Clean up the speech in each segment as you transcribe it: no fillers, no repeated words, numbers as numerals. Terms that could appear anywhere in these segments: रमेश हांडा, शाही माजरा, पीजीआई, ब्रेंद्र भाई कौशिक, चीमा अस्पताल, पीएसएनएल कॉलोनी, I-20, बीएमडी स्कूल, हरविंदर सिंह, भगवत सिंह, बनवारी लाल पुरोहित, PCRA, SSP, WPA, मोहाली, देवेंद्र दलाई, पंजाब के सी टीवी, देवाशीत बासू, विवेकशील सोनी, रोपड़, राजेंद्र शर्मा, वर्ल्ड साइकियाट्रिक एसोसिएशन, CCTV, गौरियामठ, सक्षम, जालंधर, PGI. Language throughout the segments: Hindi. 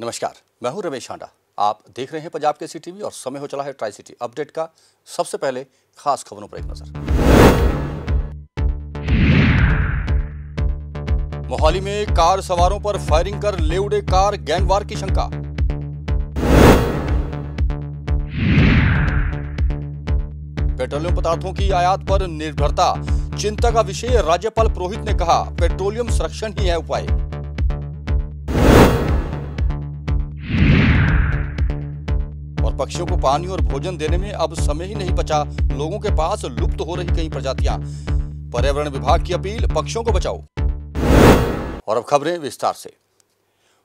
नमस्कार, मैं हूं रमेश हांडा। आप देख रहे हैं पंजाब के सी टीवी और समय हो चला है ट्राई सिटी अपडेट का। सबसे पहले खास खबरों पर एक नजर। मोहाली में कार सवारों पर फायरिंग कर ले उड़े कार, गैंगवार की शंका। पेट्रोलियम पदार्थों की आयात पर निर्भरता चिंता का विषय, राज्यपाल पुरोहित ने कहा पेट्रोलियम संरक्षण ही है उपाय। और पक्षियों को पानी और भोजन देने में अब समय ही नहीं बचा, लोगों के पास लुप्त हो रही कई प्रजातियां। पर्यावरण विभाग की अपील, पक्षियों को बचाओ। और अब खबरें विस्तार से।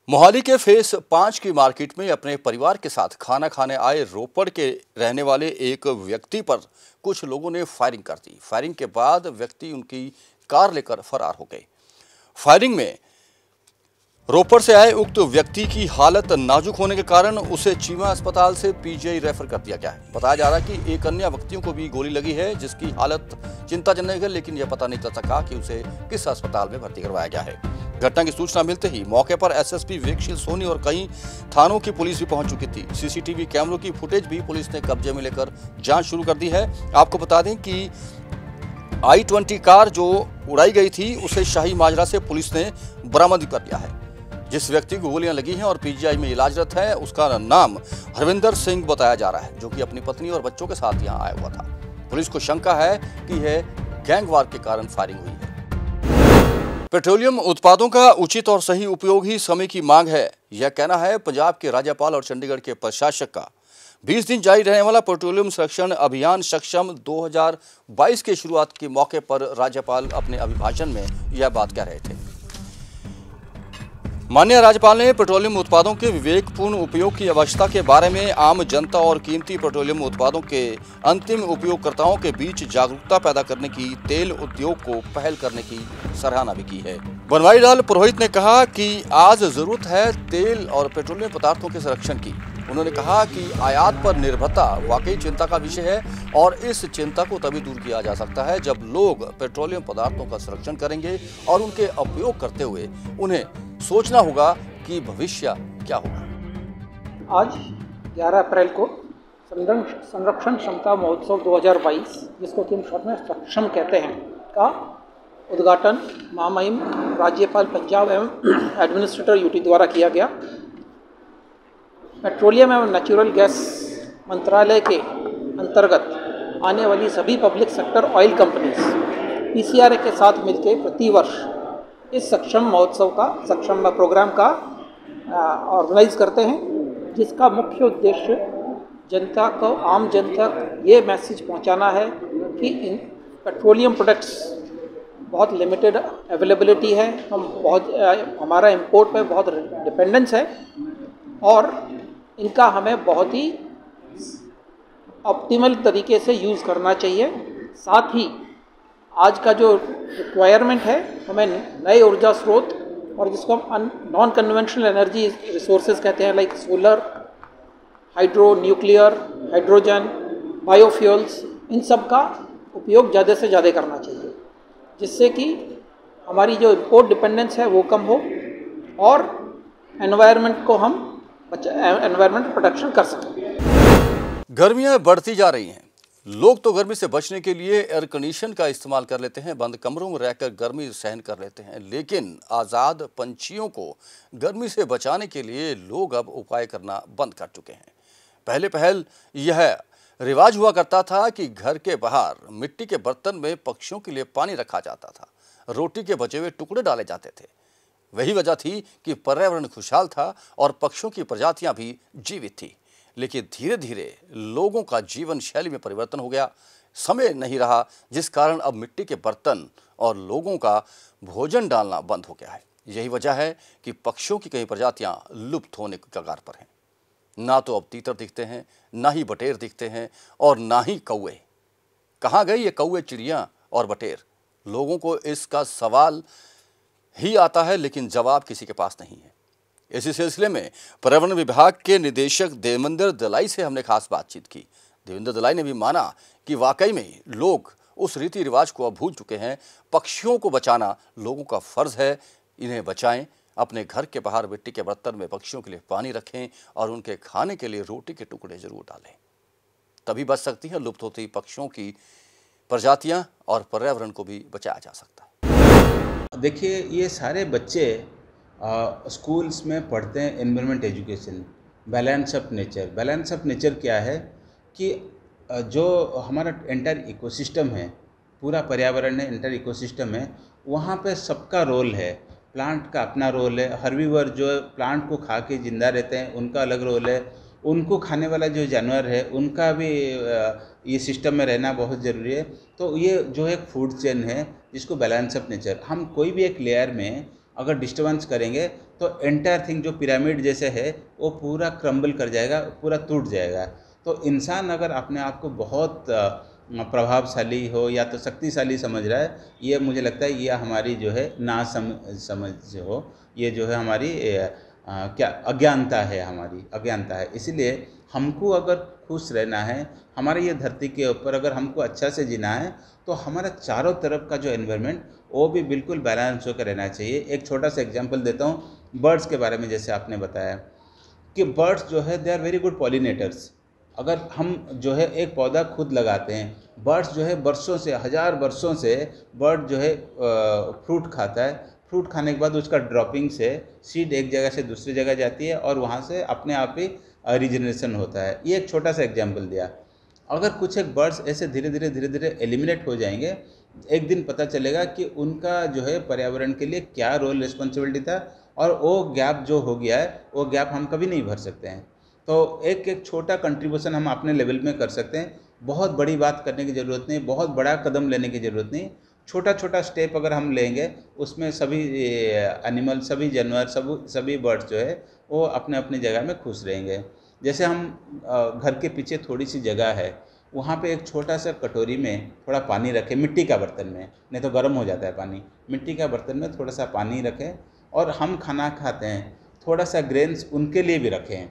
मोहाली के फेज 5 की मार्केट में अपने परिवार के साथ खाना खाने आए रोपड़ के रहने वाले एक व्यक्ति पर कुछ लोगों ने फायरिंग कर दी। फायरिंग के बाद व्यक्ति उनकी कार लेकर फरार हो गए। फायरिंग में रोपड़ से आए उक्त व्यक्ति की हालत नाजुक होने के कारण उसे चीमा अस्पताल से पीजीआई रेफर कर दिया गया है। बताया जा रहा है कि एक अन्य व्यक्तियों को भी गोली लगी है, जिसकी हालत चिंताजनक है, लेकिन यह पता नहीं चल सका कि उसे किस अस्पताल में भर्ती करवाया गया है। घटना की सूचना मिलते ही मौके पर SSP विवेकशील सोनी और कई थानों की पुलिस भी पहुंच चुकी थी। CCTV कैमरों की फुटेज भी पुलिस ने कब्जे में लेकर जांच शुरू कर दी है। आपको बता दें कि I-20 कार जो उड़ाई गई थी उसे शाही माजरा से पुलिस ने बरामद कर लिया है। जिस व्यक्ति को गोलियां लगी हैं और PGI में इलाजरत है, उसका नाम हरविंदर सिंह बताया जा रहा है, जो कि अपनी पत्नी और बच्चों के साथ यहाँ आया हुआ था। पुलिस को शंका है कि यह गैंगवार के कारण फायरिंग हुई है। पेट्रोलियम उत्पादों का उचित और सही उपयोग ही समय की मांग है, यह कहना है पंजाब के राज्यपाल और चंडीगढ़ के प्रशासक का। 20 दिन जारी रहने वाला पेट्रोलियम संरक्षण अभियान सक्षम 2022 के शुरुआत के मौके पर राज्यपाल अपने अभिभाषण में यह बात कह रहे थे। माननीय राज्यपाल ने पेट्रोलियम उत्पादों के विवेकपूर्ण उपयोग की आवश्यकता के बारे में आम जनता और कीमती पेट्रोलियम उत्पादों के अंतिम उपयोगकर्ताओं के बीच जागरूकता पैदा करने की तेल उद्योग को पहल करने की सराहना भी की है। बनवारी लाल पुरोहित ने कहा कि आज जरूरत है तेल और पेट्रोलियम पदार्थों के संरक्षण की। उन्होंने कहा कि आयात पर निर्भरता वाकई चिंता का विषय है और इस चिंता को तभी दूर किया जा सकता है जब लोग पेट्रोलियम पदार्थों का संरक्षण करेंगे और उनके उपयोग करते हुए उन्हें सोचना होगा कि भविष्य क्या होगा। आज 11 अप्रैल को संरक्षण क्षमता महोत्सव 2022, जिसको कि हम शॉर्ट में सक्षम कहते हैं, का उद्घाटन महामहिम राज्यपाल पंजाब एवं एडमिनिस्ट्रेटर यूटी द्वारा किया गया। पेट्रोलियम एवं नेचुरल गैस मंत्रालय के अंतर्गत आने वाली सभी public sector oil companies PCRA के साथ मिलकर प्रतिवर्ष इस सक्षम महोत्सव का सक्षम प्रोग्राम का ऑर्गेनाइज करते हैं, जिसका मुख्य उद्देश्य जनता को आम जनता तक ये मैसेज पहुंचाना है कि इन पेट्रोलियम प्रोडक्ट्स बहुत लिमिटेड अवेलेबिलिटी है, हम हमारा इंपोर्ट पे बहुत डिपेंडेंस है और इनका हमें बहुत ही ऑप्टिमल तरीके से यूज़ करना चाहिए। साथ ही आज का जो रिक्वायरमेंट है, हमें नए ऊर्जा स्रोत और जिसको हम नॉन कन्वेंशनल एनर्जी रिसोर्सेज कहते हैं, like solar, hydro, nuclear, hydrogen, biofuels, इन सब का उपयोग ज़्यादा से ज़्यादा करना चाहिए, जिससे कि हमारी जो इम्पोर्ट डिपेंडेंस है वो कम हो और एनवायरनमेंट को हम एनवायरनमेंट प्रोटेक्शन कर सकें। गर्मियाँ बढ़ती जा रही हैं, लोग तो गर्मी से बचने के लिए एयर कंडीशन का इस्तेमाल कर लेते हैं, बंद कमरों में रहकर गर्मी सहन कर लेते हैं, लेकिन आज़ाद पंछियों को गर्मी से बचाने के लिए लोग अब उपाय करना बंद कर चुके हैं। पहले पहल यह रिवाज हुआ करता था कि घर के बाहर मिट्टी के बर्तन में पक्षियों के लिए पानी रखा जाता था, रोटी के बचे हुए टुकड़े डाले जाते थे। वही वजह थी कि पर्यावरण खुशहाल था और पक्षियों की प्रजातियां भी जीवित थी। लेकिन धीरे धीरे लोगों का जीवन शैली में परिवर्तन हो गया, समय नहीं रहा, जिस कारण अब मिट्टी के बर्तन और लोगों का भोजन डालना बंद हो गया है। यही वजह है कि पक्षियों की कई प्रजातियाँ लुप्त होने के कगार पर हैं। ना तो अब तीतर दिखते हैं, ना ही बटेर दिखते हैं और ना ही कौए। कहाँ गए ये कौए, चिड़िया और बटेर? लोगों को इसका सवाल ही आता है, लेकिन जवाब किसी के पास नहीं है। इसी सिलसिले में पर्यावरण विभाग के निदेशक देवेंद्र दलाई से हमने खास बातचीत की। देवेंद्र दलाई ने भी माना कि वाकई में लोग उस रीति रिवाज को अब भूल चुके हैं। पक्षियों को बचाना लोगों का फर्ज है, इन्हें बचाएं अपने घर के बाहर मिट्टी के बर्तन में पक्षियों के लिए पानी रखें और उनके खाने के लिए रोटी के टुकड़े जरूर डालें, तभी बच सकती है लुप्त होती पक्षियों की प्रजातियां और पर्यावरण को भी बचाया जा सकता है। देखिए, ये सारे बच्चे स्कूल्स में पढ़ते हैं environment education, balance of nature. Balance of nature क्या है कि जो हमारा एंटायर इकोसिस्टम है, पूरा पर्यावरण है, एंटायर इकोसिस्टम है, वहाँ पे सबका रोल है। प्लांट का अपना रोल है, हर्बीवर जो प्लांट को खा के जिंदा रहते हैं उनका अलग रोल है, उनको खाने वाला जो जानवर है उनका भी ये सिस्टम में रहना बहुत ज़रूरी है। तो ये जो एक फूड चेन है जिसको बैलेंस ऑफ नेचर, हम कोई भी एक लेयर में अगर डिस्टर्बेंस करेंगे तो एंटायर थिंग जो पिरामिड जैसे है वो पूरा क्रम्बल कर जाएगा, पूरा टूट जाएगा। तो इंसान अगर अपने आप को बहुत प्रभावशाली हो या तो शक्तिशाली समझ रहा है, ये मुझे लगता है ये हमारी जो है ना समझ हो, ये जो है हमारी क्या अज्ञानता है, हमारी अज्ञानता है। इसलिए हमको अगर खुश रहना है, हमारे ये धरती के ऊपर अगर हमको अच्छा से जीना है तो हमारा चारों तरफ का जो एनवायरनमेंट वो भी बिल्कुल बैलेंस होकर रहना चाहिए। एक छोटा सा एग्जांपल देता हूँ बर्ड्स के बारे में। जैसे आपने बताया कि बर्ड्स जो है they are very good pollinators. अगर हम जो है एक पौधा खुद लगाते हैं, बर्ड्स जो है बरसों से, हज़ार बरसों से बर्ड जो है फ्रूट खाता है। फ्रूट खाने के बाद उसका ड्रॉपिंग से सीड एक जगह से दूसरी जगह जाती है और वहाँ से अपने आप ही रिजनरेशन होता है। ये एक छोटा सा एग्जांपल दिया। अगर कुछ एक बर्ड्स ऐसे धीरे धीरे एलिमिनेट हो जाएंगे, एक दिन पता चलेगा कि उनका जो है पर्यावरण के लिए क्या रोल रिस्पॉन्सिबिलिटी था और वो गैप जो हो गया है वो गैप हम कभी नहीं भर सकते हैं। तो एक एक छोटा कंट्रीब्यूशन हम अपने लेवल में कर सकते हैं। बहुत बड़ी बात करने की ज़रूरत नहीं, बहुत बड़ा कदम लेने की ज़रूरत नहीं। छोटा छोटा स्टेप अगर हम लेंगे उसमें सभी एनिमल, सभी जानवर, सभी बर्ड्स जो है वो अपने अपने जगह में खुश रहेंगे। जैसे हम घर के पीछे थोड़ी सी जगह है, वहाँ पे एक छोटा सा कटोरी में थोड़ा पानी रखें, मिट्टी का बर्तन में, नहीं तो गर्म हो जाता है पानी। मिट्टी का बर्तन में थोड़ा सा पानी रखें और हम खाना खाते हैं, थोड़ा सा ग्रेन्स उनके लिए भी रखें।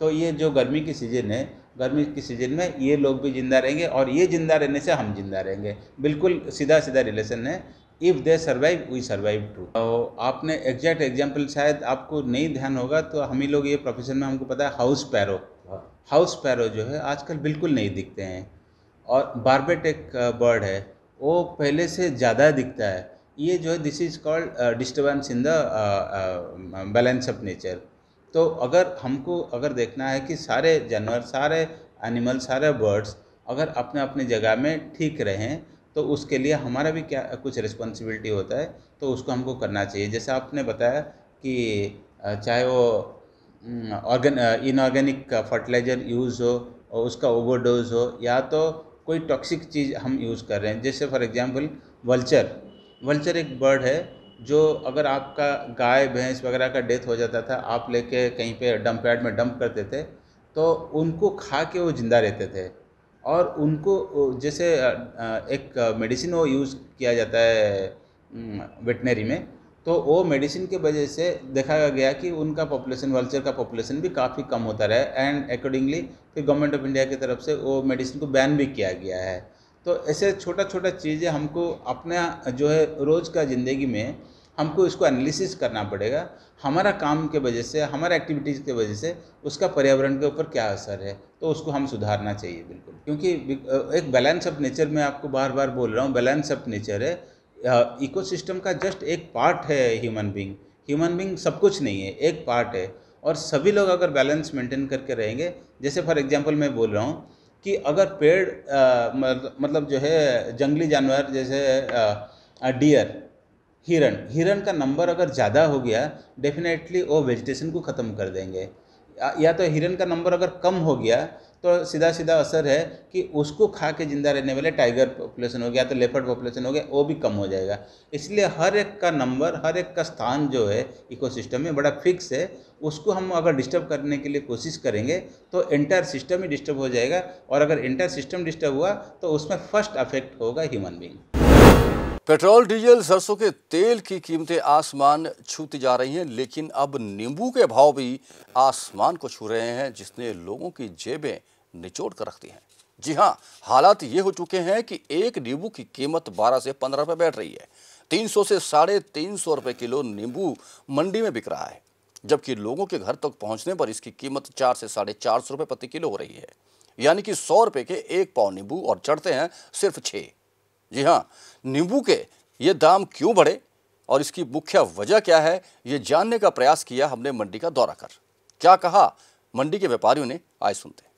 तो ये जो गर्मी की सीज़न है, गर्मी के सीज़न में ये लोग भी ज़िंदा रहेंगे और ये ज़िंदा रहने से हम ज़िंदा रहेंगे। बिल्कुल सीधा सीधा रिलेशन है। If they survive we survive too. आपने एग्जैक्ट एग्जाम्पल शायद आपको नहीं ध्यान होगा, तो हम ही लोग ये प्रोफेशन में हमको पता है। हाउस पैरो जो है आजकल बिल्कुल नहीं दिखते हैं। और बारबेट एक बर्ड है, वो पहले से ज़्यादा दिखता है। ये जो है this is called disturbance in the balance of nature. तो अगर हमको अगर देखना है कि सारे जानवर, सारे एनिमल, सारे बर्ड्स अगर अपने अपने जगह में ठीक रहें तो उसके लिए हमारा भी क्या कुछ रिस्पॉन्सिबिलिटी होता है, तो उसको हमको करना चाहिए। जैसे आपने बताया कि चाहे वो इनऑर्गेनिक फर्टिलाइज़र यूज़ हो और उसका ओवरडोज हो, या तो कोई टॉक्सिक चीज़ हम यूज़ कर रहे हैं। जैसे फॉर एग्जांपल वल्चर एक बर्ड है जो अगर आपका गाय भैंस वगैरह का डेथ हो जाता था, आप लेके कहीं पे डंप यार्ड में डंप करते थे तो उनको खा के वो ज़िंदा रहते थे। और उनको जैसे एक मेडिसिन वो यूज़ किया जाता है वेटनरी में, तो वो मेडिसिन के वजह से देखा गया कि उनका पॉपुलेशन, वल्चर का पॉपुलेशन भी काफ़ी कम होता रहा है। एंड अकॉर्डिंगली फिर गवर्नमेंट ऑफ इंडिया की तरफ से वो मेडिसिन को बैन भी किया गया है। तो ऐसे छोटा छोटा चीज़ें हमको अपना जो है रोज़ का ज़िंदगी में हमको इसको एनालिसिस करना पड़ेगा। हमारा काम के वजह से, हमारा एक्टिविटीज़ के वजह से उसका पर्यावरण के ऊपर क्या असर है, तो उसको हम सुधारना चाहिए बिल्कुल। क्योंकि एक बैलेंस ऑफ नेचर में आपको बार बार बोल रहा हूँ, बैलेंस ऑफ नेचर है, इकोसिस्टम का जस्ट एक पार्ट है ह्यूमन बींग। ह्यूमन बींग सब कुछ नहीं है, एक पार्ट है। और सभी लोग अगर बैलेंस मेंटेन करके रहेंगे, जैसे फॉर एग्जांपल मैं बोल रहा हूँ कि अगर पेड़ मतलब जो है जंगली जानवर जैसे डियर, हिरण का नंबर अगर ज़्यादा हो गया, डेफिनेटली वो वेजिटेशन को ख़त्म कर देंगे। या तो हिरण का नंबर अगर कम हो गया तो सीधा सीधा असर है कि उसको खा के ज़िंदा रहने वाले टाइगर पॉपुलेशन हो गया, तो लेपर्ड पॉपुलेशन हो गया, वो भी कम हो जाएगा। इसलिए हर एक का नंबर, हर एक का स्थान जो है इकोसिस्टम में बड़ा फिक्स है। उसको हम अगर डिस्टर्ब करने के लिए कोशिश करेंगे तो एंटायर सिस्टम ही डिस्टर्ब हो जाएगा। और अगर एंटायर सिस्टम डिस्टर्ब हुआ तो उसमें फर्स्ट अफेक्ट होगा ह्यूमन बींग। पेट्रोल, डीजल, सरसों के तेल की कीमतें आसमान छूती जा रही हैं, लेकिन अब नींबू के भाव भी आसमान को छू रहे हैं, जिसने लोगों की जेबें निचोड़ कर रख दी हैं। जी हाँ, हालात ये हो चुके हैं कि एक नींबू की कीमत 12 से 15 रुपए बैठ रही है। 300 से 350 रुपये किलो नींबू मंडी में बिक रहा है, जबकि लोगों के घर तक पहुंचने पर इसकी कीमत 4 से 450 रुपये प्रति किलो हो रही है। यानी कि 100 रुपये के 1 पाव नींबू और चढ़ते हैं सिर्फ 6। जी हाँ, नींबू के ये दाम क्यों बढ़े और इसकी मुख्य वजह क्या है, ये जानने का प्रयास किया हमने मंडी का दौरा कर। क्या कहा मंडी के व्यापारियों ने, आए सुनते।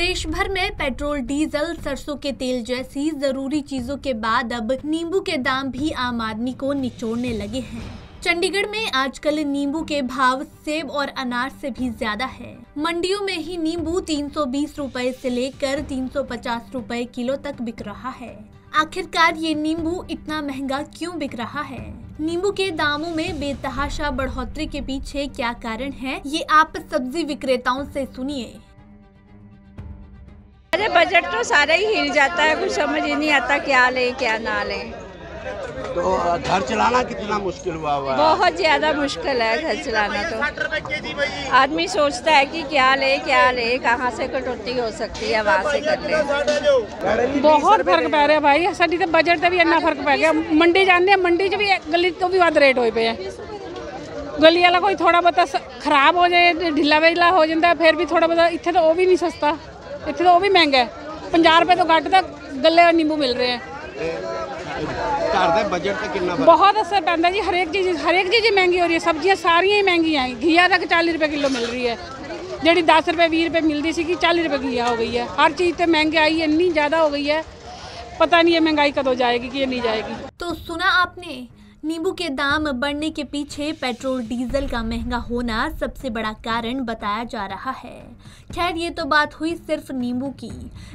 देश भर में पेट्रोल, डीजल, सरसों के तेल जैसी जरूरी चीजों के बाद अब नींबू के दाम भी आम आदमी को निचोड़ने लगे हैं। चंडीगढ़ में आजकल नींबू के भाव सेब और अनार से भी ज्यादा है। मंडियों में ही नींबू 320 रुपए से लेकर 350 रुपए किलो तक बिक रहा है। आखिरकार ये नींबू इतना महंगा क्यों बिक रहा है? नींबू के दामों में बेतहाशा बढ़ोतरी के पीछे क्या कारण है, ये आप सब्जी विक्रेताओं से सुनिए। अरे बजट तो सारा ही हिल जाता है, कुछ समझ ही नहीं आता क्या लें क्या ना लें। तो घर चलाना कितना मुश्किल हुआ? बहुत ज्यादा मुश्किल है घर चलाना। तो आदमी सोचता है कि क्या ले, कहाँ से कटौती हो सकती है वहाँ से कर ले। बहुत फर्क पै रहा है भाई, साड़ी तो बजट का भी इन्ना फर्क पै गया। मंडी जाने मंडी च भी गली तो भी वध रेट हो पे है। गली वाला कोई थोड़ा बहुत खराब हो जाए, ढिला वेला हो जाता, फिर भी थोड़ा बहुत इतने तो वह भी नहीं सस्ता, इतने तो वह भी महंगा है। 50 रुपये तो घट तक गले नींबू मिल रहे हैं। बहुत असर पैंदा जी, हरेक चीज़ महंगी हो रही है। सब्जियां सारिया ही महंगी हैं। घिया तक 40 रुपए किलो मिल रही है, जी 10 रुपए 20 रुपए मिलती सी, 40 रुपए घिया हो गई है। हर चीज़ तो महंगाई इतनी ज़्यादा हो गई है, पता नहीं है महंगाई कदों जाएगी कि नहीं जाएगी। तो सुना आपने, नींबू के दाम बढ़ने के पीछे पेट्रोल डीजल का महंगा होना सबसे बड़ा कारण बताया जा रहा है। खैर, ये तो बात हुई सिर्फ नींबू की,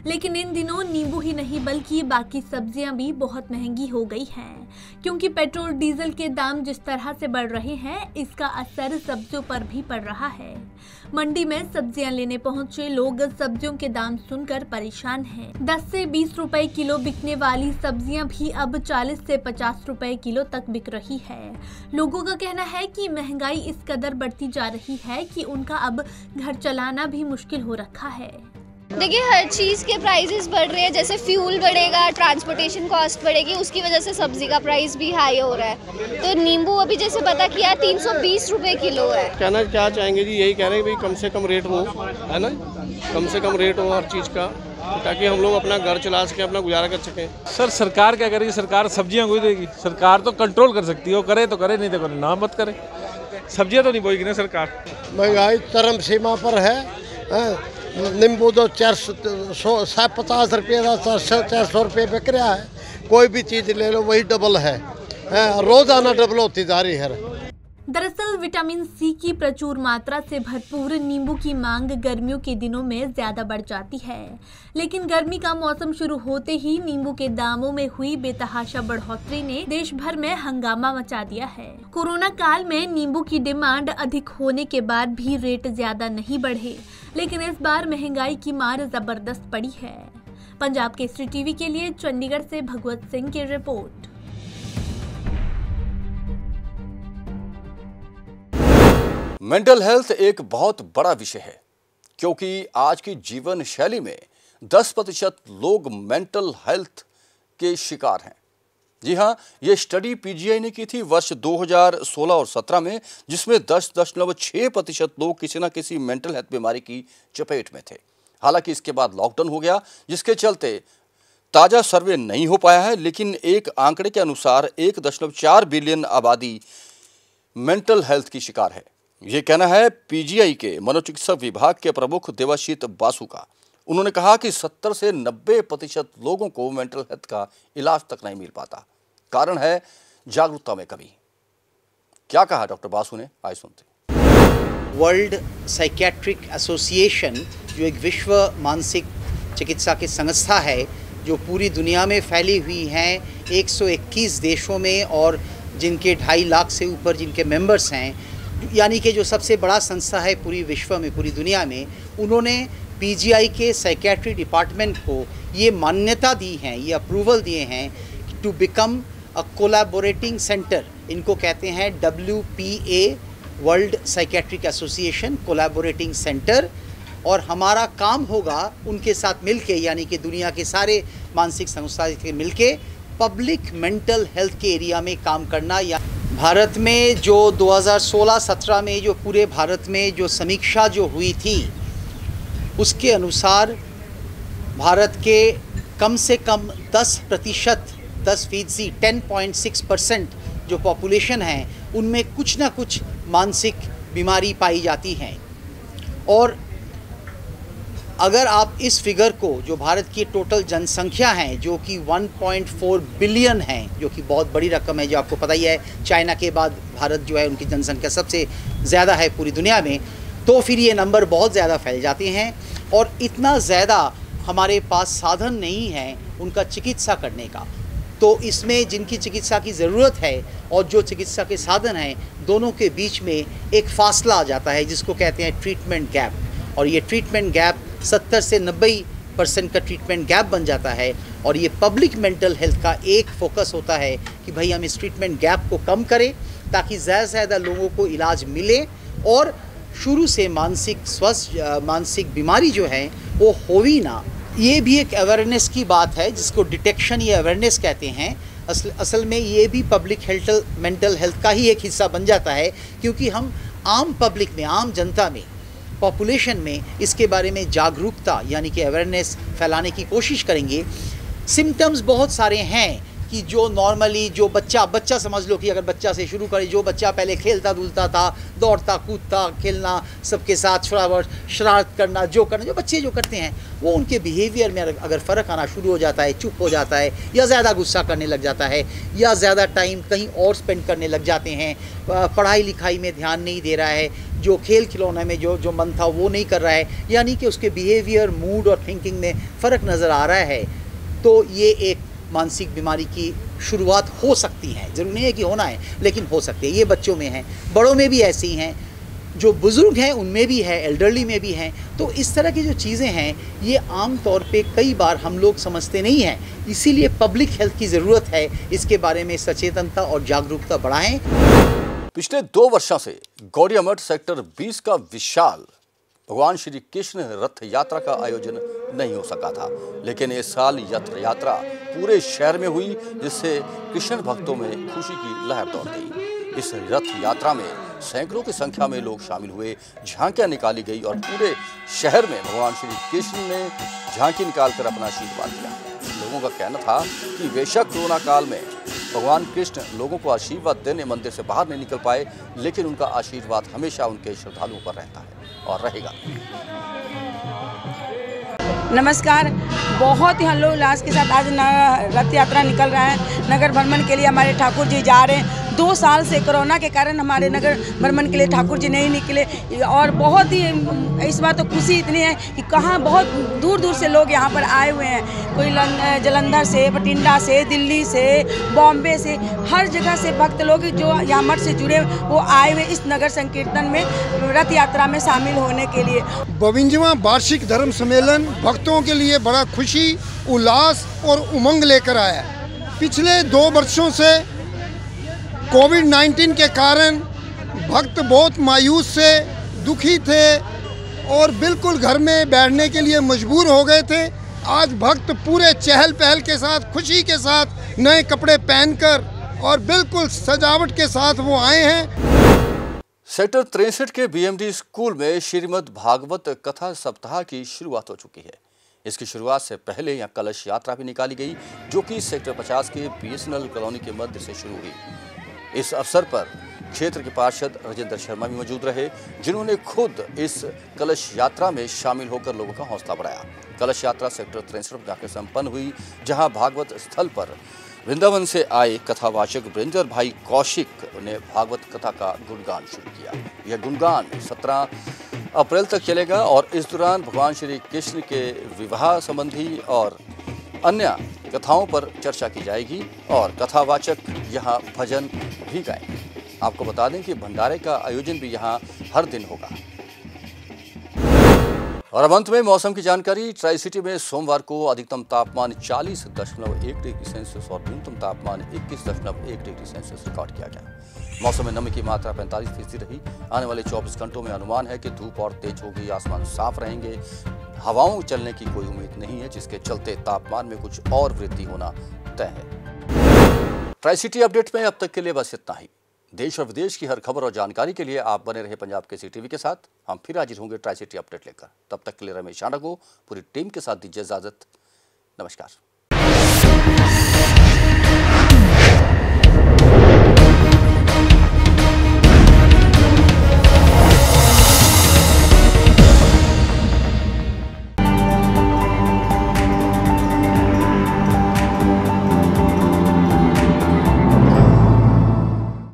लेकिन इन दिनों नींबू ही नहीं बल्कि बाकी सब्जियां भी बहुत महंगी हो गई हैं, क्योंकि पेट्रोल डीजल के दाम जिस तरह से बढ़ रहे हैं इसका असर सब्जियों पर भी पड़ रहा है। मंडी में सब्जियां लेने पहुंचे लोग सब्जियों के दाम सुनकर परेशान हैं। 10 से 20 रुपए किलो बिकने वाली सब्जियां भी अब 40 से 50 रुपए किलो तक बिक रही है। लोगों का कहना है कि महंगाई इस कदर बढ़ती जा रही है कि उनका अब घर चलाना भी मुश्किल हो रखा है। देखिए, हर चीज़ के प्राइसेस बढ़ रहे हैं, जैसे फ्यूल बढ़ेगा, ट्रांसपोर्टेशन कॉस्ट बढ़ेगी, उसकी वजह से सब्जी का प्राइस भी हाई हो रहा है। तो नींबू अभी जैसे पता किया 320 रुपए किलो है। कहना क्या चाहेंगे जी, यही कह रहे हैं भाई कम से कम रेट हो, है ना, कम से कम रेट हो हर चीज़ का, ताकि हम लोग अपना घर चला सकें, अपना गुजारा कर सकें। सर सरकार क्या करेगी? सरकार सब्जियां कोई देगी? सरकार तो कंट्रोल कर सकती है, वो करे तो करे, नहीं तो करे ना मत करे। सब्जियां तो नहीं बोएगी ना सरकार। महंगाई चरम सीमा पर है। नींबू तो 450 रुपये का 400 रुपये बिक रहा है। कोई भी चीज़ ले लो वही डबल है, रोज़ाना डबल होती जा रही है। दरअसल विटामिन सी की प्रचुर मात्रा से भरपूर नींबू की मांग गर्मियों के दिनों में ज़्यादा बढ़ जाती है, लेकिन गर्मी का मौसम शुरू होते ही नींबू के दामों में हुई बेतहाशा बढ़ोतरी ने देश भर में हंगामा मचा दिया है। कोरोना काल में नींबू की डिमांड अधिक होने के बाद भी रेट ज़्यादा नहीं बढ़े, लेकिन इस बार महंगाई की मार जबरदस्त पड़ी है। पंजाब के सी टीवी के लिए चंडीगढ़ से भगवत सिंह की रिपोर्ट। मेंटल हेल्थ एक बहुत बड़ा विषय है, क्योंकि आज की जीवन शैली में 10% लोग मेंटल हेल्थ के शिकार हैं। जी हाँ, ये स्टडी पीजीआई ने की थी वर्ष 2016 और 17 में, जिसमें 10.6% लोग किसी न किसी मेंटल हेल्थ बीमारी की चपेट में थे। हालांकि इसके बाद लॉकडाउन हो गया, जिसके चलते ताज़ा सर्वे नहीं हो पाया है, लेकिन एक आंकड़े के अनुसार 1.4 बिलियन आबादी मेंटल हेल्थ की शिकार है। ये कहना है पीजीआई के मनोचिकित्सक विभाग के प्रमुख देवाशीत बासू का। उन्होंने कहा कि 70 से 90% लोगों को मेंटल हेल्थ का इलाज तक नहीं मिल पाता। कारण है जागरूकता में कमी। क्या कहा डॉक्टर बासू ने, आइए सुनते। वर्ल्ड साइकियाट्रिक एसोसिएशन जो एक विश्व मानसिक चिकित्सा की संस्था है, जो पूरी दुनिया में फैली हुई हैं 121 देशों में, और जिनके 2.5 लाख से ऊपर जिनके मेंबर्स हैं, यानी कि जो सबसे बड़ा संस्था है पूरी विश्व में, पूरी दुनिया में, उन्होंने पीजीआई के साइकियाट्री डिपार्टमेंट को ये मान्यता दी है, ये अप्रूवल दिए हैं to become a collaborating centre. इनको कहते हैं WPA वर्ल्ड साइकियाट्रिक एसोसिएशन collaborating centre, और हमारा काम होगा उनके साथ मिलके, यानी कि दुनिया के सारे मानसिक संस्था से मिलके पब्लिक मेंटल हेल्थ के एरिया में काम करना। या भारत में जो 2016-17 में जो पूरे भारत में जो समीक्षा जो हुई थी, उसके अनुसार भारत के कम से कम 10% जो पॉपुलेशन हैं उनमें कुछ ना कुछ मानसिक बीमारी पाई जाती हैं। और अगर आप इस फिगर को, जो भारत की टोटल जनसंख्या है जो कि 1.4 बिलियन है, जो कि बहुत बड़ी रकम है, जो आपको पता ही है चाइना के बाद भारत जो है उनकी जनसंख्या सबसे ज़्यादा है पूरी दुनिया में, तो फिर ये नंबर बहुत ज़्यादा फैल जाते हैं। और इतना ज़्यादा हमारे पास साधन नहीं है उनका चिकित्सा करने का, तो इसमें जिनकी चिकित्सा की ज़रूरत है और जो चिकित्सा के साधन हैं, दोनों के बीच में एक फासला आ जाता है जिसको कहते हैं ट्रीटमेंट गैप। और ये ट्रीटमेंट गैप 70 से 90% का ट्रीटमेंट गैप बन जाता है। और ये पब्लिक मेंटल हेल्थ का एक फोकस होता है कि भाई हम इस ट्रीटमेंट गैप को कम करें ताकि ज़्यादा से ज़्यादा लोगों को इलाज मिले और शुरू से मानसिक स्वास्थ्य, मानसिक बीमारी जो है वो हो ही ना। ये भी एक अवेयरनेस की बात है जिसको डिटेक्शन या अवेयरनेस कहते हैं। असल में ये भी पब्लिक हेल्थ, मेंटल हेल्थ का ही एक हिस्सा बन जाता है, क्योंकि हम आम पब्लिक में, आम जनता में, पॉपुलेशन में इसके बारे में जागरूकता यानी कि अवेयरनेस फैलाने की कोशिश करेंगे। सिम्टम्स बहुत सारे हैं कि जो नॉर्मली जो बच्चा समझ लो कि अगर बच्चा से शुरू करें, जो बच्चा पहले खेलता धूलता था, दौड़ता कूदता, खेलना, सबके साथ थोड़ा बहुत शरारत करना, जो बच्चे जो करते हैं वो उनके बिहेवियर में अगर फ़र्क आना शुरू हो जाता है, चुप हो जाता है या ज़्यादा गुस्सा करने लग जाता है या ज़्यादा टाइम कहीं और स्पेंड करने लग जाते हैं, पढ़ाई लिखाई में ध्यान नहीं दे रहा है, जो खेल खिलौने में जो मन था वो नहीं कर रहा है, यानी कि उसके बिहेवियर, मूड और थिंकिंग में फ़र्क नज़र आ रहा है, तो ये एक मानसिक बीमारी की शुरुआत हो सकती है। ज़रूरी नहीं है कि होना है, लेकिन हो सकती है। ये बच्चों में हैं, बड़ों में भी ऐसे ही हैं, जो बुज़ुर्ग हैं उनमें भी है, एल्डरली में भी हैं। तो इस तरह की जो चीज़ें हैं ये आम तौर पे कई बार हम लोग समझते नहीं हैं, इसीलिए पब्लिक हेल्थ की ज़रूरत है, इसके बारे में सचेतनता और जागरूकता बढ़ाएं। पिछले 2 वर्षों से गौरियामठ सेक्टर 20 का विशाल भगवान श्री कृष्ण रथ यात्रा का आयोजन नहीं हो सका था, लेकिन इस साल रथ यात्रा पूरे शहर में हुई, जिससे कृष्ण भक्तों में खुशी की लहर दौड़ गई। इस रथ यात्रा में सैकड़ों की संख्या में लोग शामिल हुए, झांकियां निकाली गई और पूरे शहर में भगवान श्री कृष्ण ने झांकी निकालकर अपना आशीर्वाद दिया। लोगों का कहना था कि बेशक कोरोना काल में भगवान कृष्ण लोगों को आशीर्वाद देने मंदिर से बाहर नहीं निकल पाए, लेकिन उनका आशीर्वाद हमेशा उनके श्रद्धालुओं पर रहता है और रहेगा। नमस्कार, बहुत ही हर्षोल्लास के साथ आज रथ यात्रा निकल रहा है। नगर भ्रमण के लिए हमारे ठाकुर जी जा रहे हैं। 2 साल से कोरोना के कारण हमारे नगर भ्रमण के लिए ठाकुर जी नहीं निकले और बहुत ही इस बार तो खुशी इतनी है कि कहाँ बहुत दूर दूर से लोग यहाँ पर आए हुए हैं। कोई जालंधर से, बठिंडा से, दिल्ली से, बॉम्बे से, हर जगह से भक्त लोग जो यहाँ मठ से जुड़े वो आए हुए इस नगर संकीर्तन में, रथ यात्रा में शामिल होने के लिए। 52वां वार्षिक धर्म सम्मेलन भक्तों के लिए बड़ा खुशी, उल्लास और उमंग लेकर आया। पिछले 2 वर्षों से कोविड-19 के कारण भक्त बहुत मायूस से दुखी थे और बिल्कुल घर में बैठने के लिए मजबूर हो गए थे। आज भक्त पूरे चहल पहल के साथ, खुशी के साथ, नए कपड़े पहनकर और बिल्कुल सजावट के साथ वो आए हैं। सेक्टर 63 के बीएमडी स्कूल में श्रीमद् भागवत कथा सप्ताह की शुरुआत हो चुकी है। इसकी शुरुआत से पहले यहाँ कलश यात्रा भी निकाली गई, जो कि सेक्टर 50 के पीएसएनएल कॉलोनी के मध्य से शुरू हुई। इस अवसर पर क्षेत्र के पार्षद राजेंद्र शर्मा भी मौजूद रहे, जिन्होंने खुद इस कलश यात्रा में शामिल होकर लोगों का हौसला बढ़ाया। कलश यात्रा सेक्टर 63 में जाकर संपन्न हुई, जहां भागवत स्थल पर वृंदावन से आए कथावाचक ब्रेंद्र भाई कौशिक ने भागवत कथा का गुणगान शुरू किया। यह गुणगान 17 अप्रैल तक चलेगा और इस दौरान भगवान श्री कृष्ण के विवाह संबंधी और अन्य कथाओं पर चर्चा की जाएगी और कथावाचक यहाँ भजन भी गाएंगे। आपको बता दें कि भंडारे का आयोजन भी यहाँ हर दिन होगा। और अब अंत में मौसम की जानकारी। ट्राई सिटी में सोमवार को अधिकतम तापमान 40.1 डिग्री सेल्सियस और न्यूनतम तापमान 21.1 डिग्री सेल्सियस रिकॉर्ड किया गया। मौसम में नमी की मात्रा 45% रही। आने वाले 24 घंटों में अनुमान है कि धूप और तेज होगी, आसमान साफ रहेंगे, हवाओं चलने की कोई उम्मीद नहीं है, जिसके चलते तापमान में कुछ और वृद्धि होना तय है। ट्राई सिटी अपडेट में अब तक के लिए बस इतना ही। देश और विदेश की हर खबर और जानकारी के लिए आप बने रहे पंजाब के सी टीवी के साथ। हम फिर हाजिर होंगे ट्राई सिटी अपडेट लेकर। तब तक के लिए रमेश हांडा को पूरी टीम के साथ दीजिए इजाजत। नमस्कार।